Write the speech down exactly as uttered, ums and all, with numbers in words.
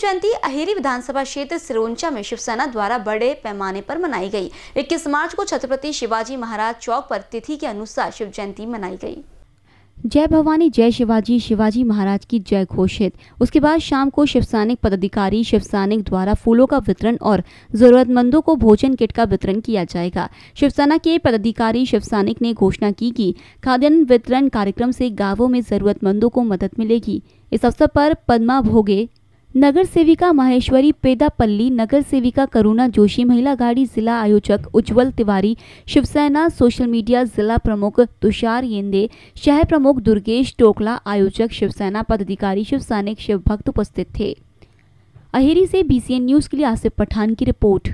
शिव जयंती अहेरी विधानसभा क्षेत्र सिरोंचा में शिवसेना द्वारा बड़े पैमाने पर मनाई गई। इक्कीस मार्च को छत्रपति शिवाजी महाराज चौक पर तिथि के अनुसार शिव जयंती मनाई गई। जय भवानी जय शिवाजी, शिवाजी महाराज की जय घोषित। उसके बाद शाम को शिवसैनिक पदाधिकारी शिवसैनिक द्वारा फूलों का वितरण और जरूरतमंदों को भोजन किट का वितरण किया जाएगा। शिवसेना के पदाधिकारी शिवसैनिक ने घोषणा की कि खाद्यान्न वितरण कार्यक्रम से गांवों में जरूरतमंदों को मदद मिलेगी। इस अवसर पर पदमा भोगे, नगर सेविका माहेश्वरी पेदापल्ली, नगर सेविका करुणा जोशी, महिला गाड़ी जिला आयोजक उज्ज्वल तिवारी, शिवसेना सोशल मीडिया जिला प्रमुख तुषार येंदे, शहर प्रमुख दुर्गेश टोकला, आयोजक शिवसेना पदाधिकारी शिवसैनिक, शिव भक्त उपस्थित थे। अहेरी से बीसीएन न्यूज़ के लिए आसिफ पठान की रिपोर्ट।